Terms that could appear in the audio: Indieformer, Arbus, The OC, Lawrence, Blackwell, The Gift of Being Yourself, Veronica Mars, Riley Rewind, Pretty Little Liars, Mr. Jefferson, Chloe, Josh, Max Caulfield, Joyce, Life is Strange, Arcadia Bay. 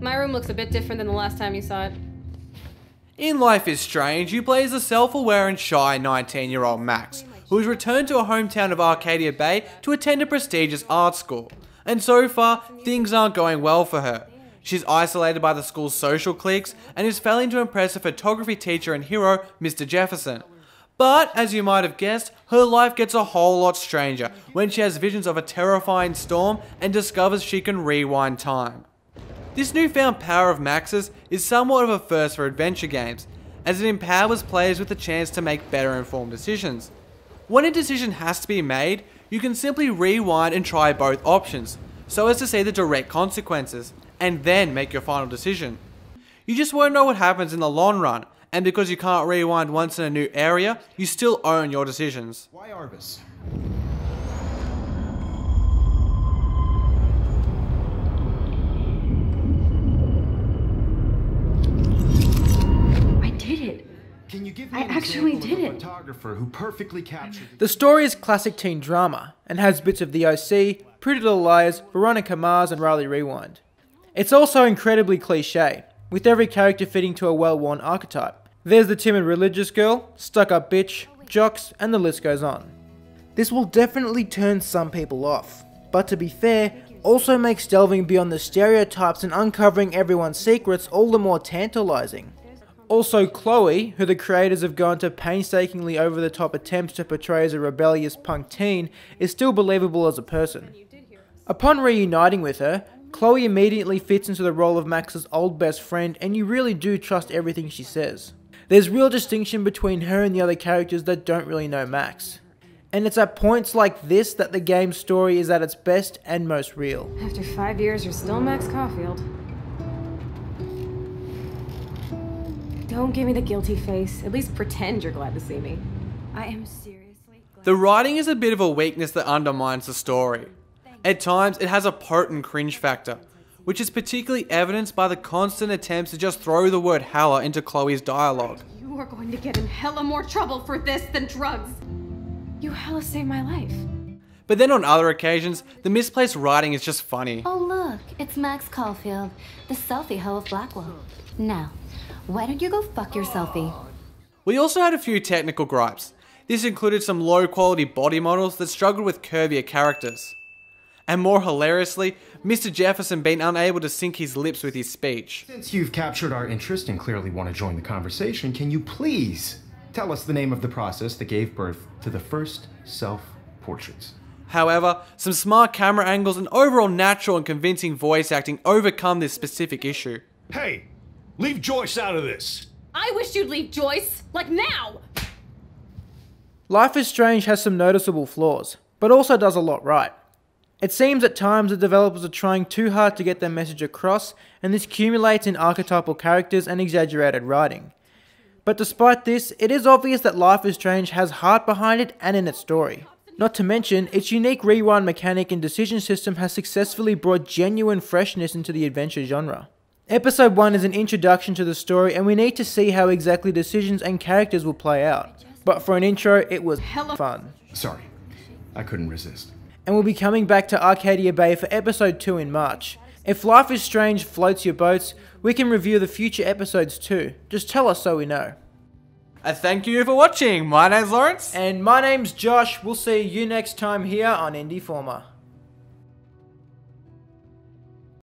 My room looks a bit different than the last time you saw it. In Life is Strange, you play as a self-aware and shy 19-year-old Max, who has returned to her hometown of Arcadia Bay to attend a prestigious art school. And so far, things aren't going well for her. She's isolated by the school's social cliques and is failing to impress her photography teacher and hero, Mr. Jefferson. But, as you might have guessed, her life gets a whole lot stranger when she has visions of a terrifying storm and discovers she can rewind time. This newfound power of Max's is somewhat of a first for adventure games, as it empowers players with the chance to make better informed decisions. When a decision has to be made, you can simply rewind and try both options, so as to see the direct consequences, and then make your final decision. You just won't know what happens in the long run, and because you can't rewind once in a new area, you still own your decisions. Why Arbus? I did it. Can you give me an actually did it. Photographer who perfectly captured the story is classic teen drama and has bits of The OC, Pretty Little Liars, Veronica Mars, and Riley Rewind. It's also incredibly cliche, with every character fitting to a well-worn archetype. There's the timid religious girl, stuck-up bitch, jocks, and the list goes on. This will definitely turn some people off, but to be fair, also makes delving beyond the stereotypes and uncovering everyone's secrets all the more tantalizing. Also Chloe, who the creators have gone to painstakingly over-the-top attempts to portray as a rebellious punk teen, is still believable as a person. Upon reuniting with her, Chloe immediately fits into the role of Max's old best friend, and you really do trust everything she says. There's real distinction between her and the other characters that don't really know Max. And it's at points like this that the game's story is at its best and most real. After 5 years, you're still Max Caulfield. Don't give me the guilty face. At least pretend you're glad to see me. I am seriously glad. The writing is a bit of a weakness that undermines the story. At times, it has a potent cringe factor, which is particularly evidenced by the constant attempts to just throw the word hella into Chloe's dialogue. You are going to get in hella more trouble for this than drugs. You hella saved my life. But then on other occasions, the misplaced writing is just funny. Oh look, it's Max Caulfield, the selfie hoe of Blackwell. Now, why don't you go fuck your selfie? We also had a few technical gripes. This included some low-quality body models that struggled with curvier characters. And more hilariously, Mr. Jefferson being unable to sync his lips with his speech. Since you've captured our interest and clearly want to join the conversation, can you please tell us the name of the process that gave birth to the first self-portraits? However, some smart camera angles and overall natural and convincing voice acting overcome this specific issue. Hey, leave Joyce out of this. I wish you'd leave Joyce, like now. Life is Strange has some noticeable flaws, but also does a lot right. It seems at times the developers are trying too hard to get their message across, and this accumulates in archetypal characters and exaggerated writing. But despite this, it is obvious that Life is Strange has heart behind it and in its story. Not to mention, its unique rewind mechanic and decision system has successfully brought genuine freshness into the adventure genre. Episode 1 is an introduction to the story, and we need to see how exactly decisions and characters will play out. But for an intro, it was hella fun. Sorry, I couldn't resist. And we'll be coming back to Arcadia Bay for episode 2 in March. If Life is Strange floats your boats, we can review the future episodes too. Just tell us so we know. Thank you for watching. My name's Lawrence. And my name's Josh. We'll see you next time here on Indieformer.